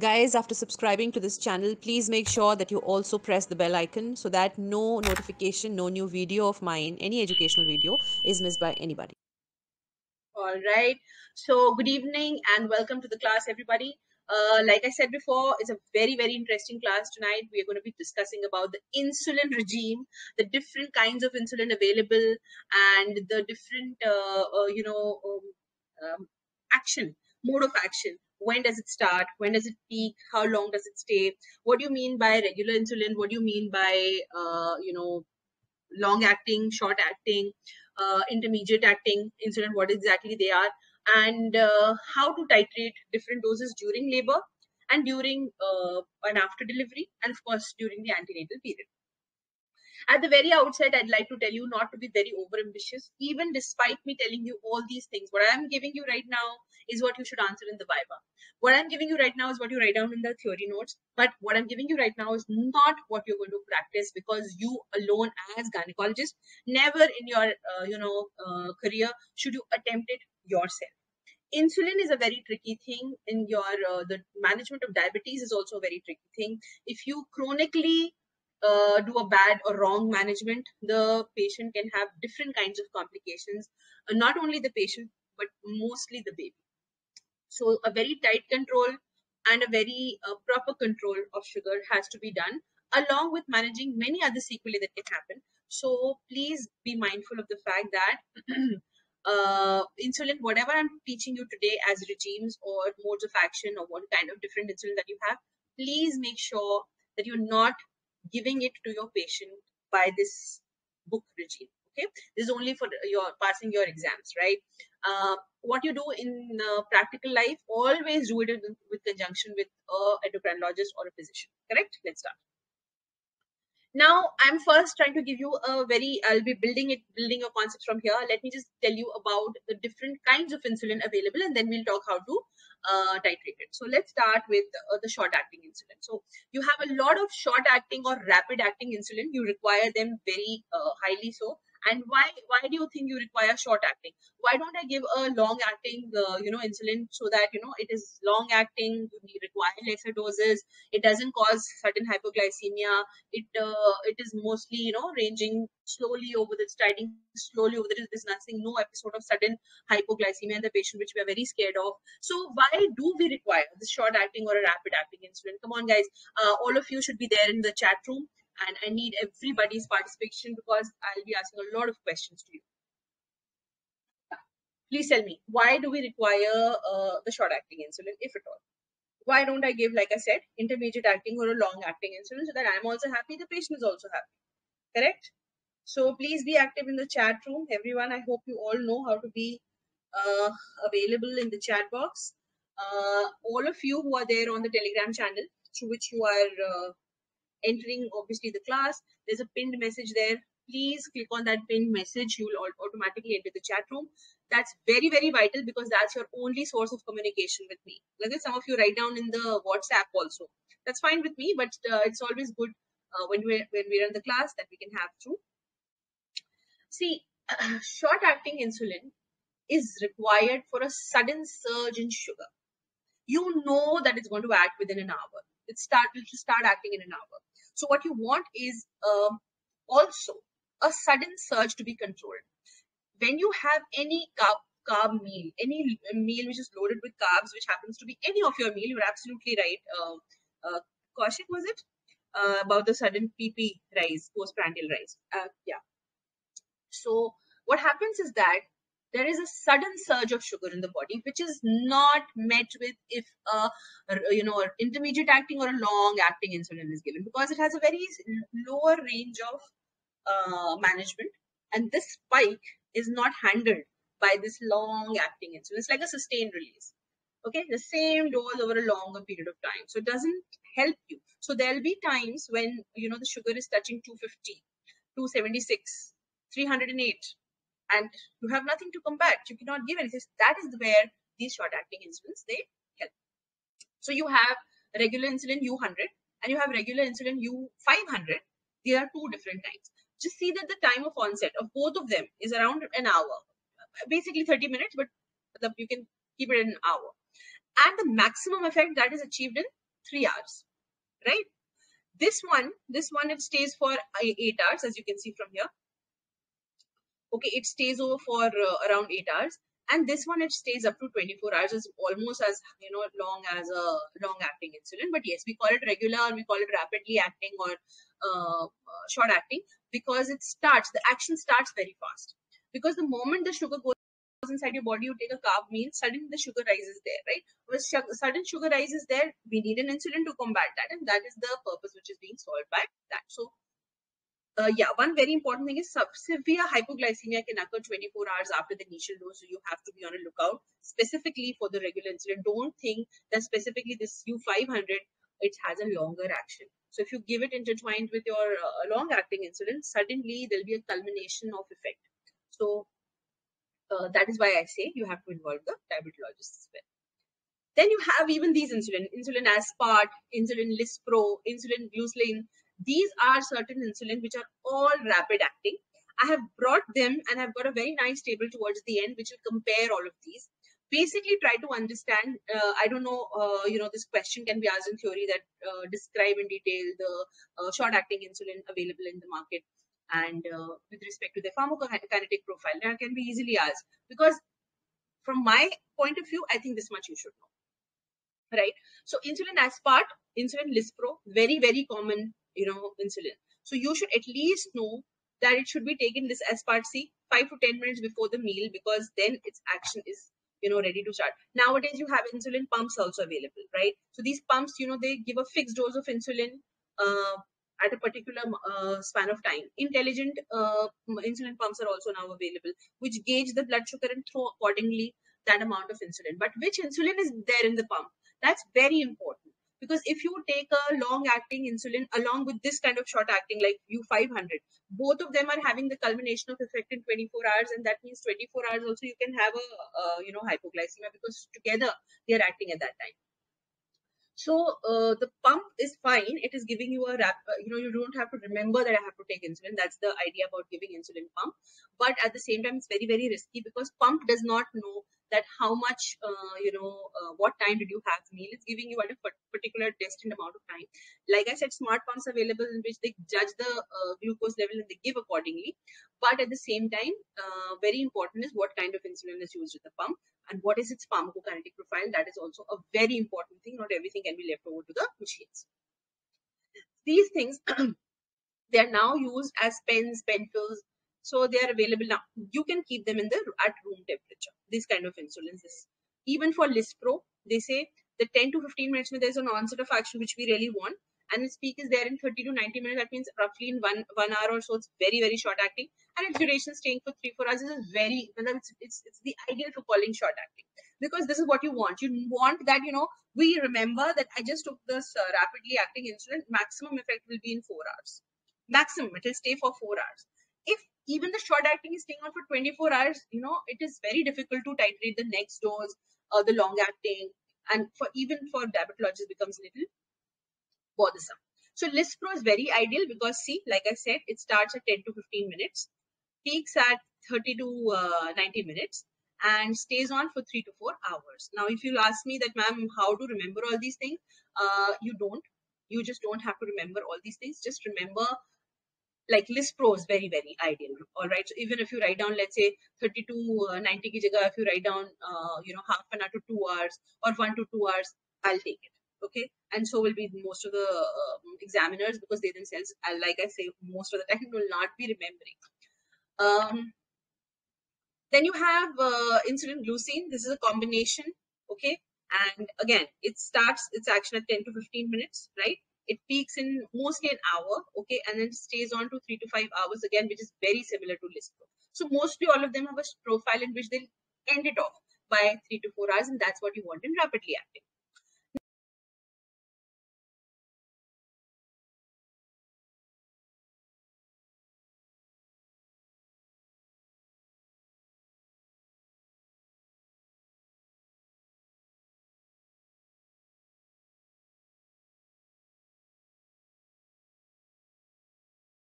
Guys, after subscribing to this channel, please make sure that you also press the bell icon so that no notification, no new video of mine, any educational video is missed by anybody. All right. So good evening and welcome to the class, everybody. Like I said before, it's a very, very interesting class tonight. We are going to be discussing about the insulin regime, the different kinds of insulin available, and the different, mode of action. When does it start? When does it peak? How long does it stay? What do you mean by regular insulin? What do you mean by, long acting, short acting, intermediate acting insulin? What exactly they are? And how to titrate different doses during labor and during and after delivery, and of course during the antenatal period. At the very outset, I'd like to tell you not to be very overambitious, even despite me telling you all these things. What I'm giving you right now is what you should answer in the Viva. What I'm giving you right now is what you write down in the theory notes. But what I'm giving you right now is not what you're going to practice, because you alone as gynecologist, never in your career should you attempt it yourself. Insulin is a very tricky thing. In your the management of diabetes is also a very tricky thing. If you chronically do a bad or wrong management, the patient can have different kinds of complications, not only the patient but mostly the baby. So a very tight control and a very proper control of sugar has to be done, along with managing many other sequelae that can happen. So please be mindful of the fact that insulin, whatever I'm teaching you today as regimes or modes of action or what kind of different insulin that you have, please make sure that you're not giving it to your patient by this book regime. Okay, this is only for your passing your exams, right? What you do in practical life, always do it with conjunction with an endocrinologist or a physician. Correct? Let's start. Now, I'm first trying to give you a very, I'll be building your concepts from here. Let me just tell you about the different kinds of insulin available, and then we'll talk how to titrate it. So let's start with the short-acting insulin. So you have a lot of short-acting or rapid-acting insulin. You require them very highly so. And why do you think you require short-acting? Why don't I give a long-acting, insulin so that, it is long-acting, you require lesser doses, it doesn't cause sudden hypoglycemia, it is mostly, ranging slowly over the striding, slowly over the, there's nothing, no episode of sudden hypoglycemia in the patient, which we are very scared of. So why do we require this short-acting or a rapid-acting insulin? Come on, guys, all of you should be there in the chat room. And I need everybody's participation, because I'll be asking a lot of questions to you. Please tell me, why do we require the short-acting insulin, if at all? Why don't I give, like I said, intermediate acting or a long-acting insulin so that I'm also happy, the patient is also happy, correct? So please be active in the chat room. Everyone, I hope you all know how to be available in the chat box. All of you who are there on the Telegram channel, through which you are... entering obviously the class, there's a pinned message there. Please click on that pinned message. You will automatically enter the chat room. That's very, very vital, because that's your only source of communication with me. Like some of you write down in the WhatsApp also. That's fine with me, but it's always good when we run the class that we can have through. See, short-acting insulin is required for a sudden surge in sugar. You know that it's going to act within an hour. It will start acting in an hour. So what you want is also a sudden surge to be controlled. When you have any carb meal, any meal which is loaded with carbs, which happens to be any of your meal, you're absolutely right. Kaushik, was it? About the sudden PP rise, postprandial rise. Yeah. So what happens is that there is a sudden surge of sugar in the body, which is not met with if intermediate acting or a long acting insulin is given, because it has a very lower range of management, and this spike is not handled by this long acting insulin. It's like a sustained release. Okay, the same dose over a longer period of time, so it doesn't help you. So there'll be times when the sugar is touching 250, 276, 308. And you have nothing to combat. You cannot give anything. That is where these short-acting insulins, they help. So you have regular insulin U100 and you have regular insulin U500. They are two different types. Just see that the time of onset of both of them is around an hour. Basically 30 minutes, but you can keep it in an hour. And the maximum effect that is achieved in 3 hours, right? This one, it stays for 8 hours, as you can see from here. Okay, it stays over for around 8 hours. And this one, it stays up to 24 hours. It's almost as, you know, long as a long-acting insulin. But yes, we call it regular, we call it rapidly acting or short acting, because it starts, the action starts very fast. Because the moment the sugar goes inside your body, you take a carb meal, suddenly the sugar rise is there, right? When sudden sugar rise is there, we need an insulin to combat that. And that is the purpose which is being solved by that. So, yeah, one very important thing is severe hypoglycemia can occur 24 hours after the initial dose. So you have to be on a lookout specifically for the regular insulin. Don't think that specifically this U500, it has a longer action. So if you give it intertwined with your long-acting insulin, suddenly there'll be a culmination of effect. So that is why I say you have to involve the diabetologists as well. Then you have even these insulin, insulin aspart, insulin lispro, insulin glulisine. These are certain insulin which are all rapid acting. I have brought them and I've got a very nice table towards the end which will compare all of these. Basically try to understand, I don't know, you know, this question can be asked in theory that describe in detail the short acting insulin available in the market and with respect to their pharmacokinetic profile. That can be easily asked because from my point of view, I think this much you should know, right? So insulin aspart, insulin lispro, very, very common, you know, insulin. So you should at least know that it should be taken, this aspart C, 5 to 10 minutes before the meal, because then its action is, you know, ready to start. Nowadays, you have insulin pumps also available, right? So these pumps, you know, they give a fixed dose of insulin at a particular span of time. Intelligent insulin pumps are also now available, which gauge the blood sugar and throw accordingly that amount of insulin. But which insulin is there in the pump? That's very important. Because if you take a long-acting insulin along with this kind of short-acting like U500, both of them are having the culmination of effect in 24 hours. And that means 24 hours also you can have a, you know, hypoglycemia because together they are acting at that time. So the pump is fine. It is giving you a wrap. You know, you don't have to remember that I have to take insulin. That's the idea about giving insulin pump. But at the same time, it's very, very risky because pump does not know that how much, you know, what time did you have meal? It's giving you at a particular destined amount of time. Like I said, smart pumps available in which they judge the glucose level and they give accordingly. But at the same time, very important is what kind of insulin is used with the pump and what is its pharmacokinetic profile. That is also a very important thing. Not everything can be left over to the machines. These things, they are now used as pens, pencils. So they are available now. You can keep them in the at room temperature. This kind of insulins, even for Lispro, they say the 10 to 15 minutes when there's an onset of action which we really want, and its peak is there in 30 to 90 minutes. That means roughly in one hour or so. It's very, very short acting, and its duration staying for 3-4 hours is very. It's the ideal for calling short acting because this is what you want. You want that, you know, we remember that I just took this rapidly acting insulin. Maximum effect will be in 4 hours. Maximum, it will stay for 4 hours. If even the short acting is staying on for 24 hours, you know, it is very difficult to titrate the next dose, the long acting, and even for diabetologists becomes a little bothersome. So Lispro is very ideal because see, like I said, it starts at 10 to 15 minutes, peaks at 30 to 90 minutes and stays on for 3 to 4 hours. Now, if you ask me that, ma'am, how to remember all these things? You don't. You just don't have to remember all these things. Just remember, like Lispro is very, very ideal. All right. So even if you write down, let's say 30 to 90 ki jagah, if you write down, you know, half an hour to 2 hours or 1 to 2 hours, I'll take it. Okay. And so will be most of the examiners because they themselves, like I say, most of the time will not be remembering. Then you have insulin glulisine. This is a combination. Okay. And again, it starts its action at 10 to 15 minutes, right? It peaks in mostly an hour, okay, and then stays on to 3 to 5 hours again, which is very similar to Lispro. So mostly all of them have a profile in which they'll end it off by 3 to 4 hours, and that's what you want in rapidly acting.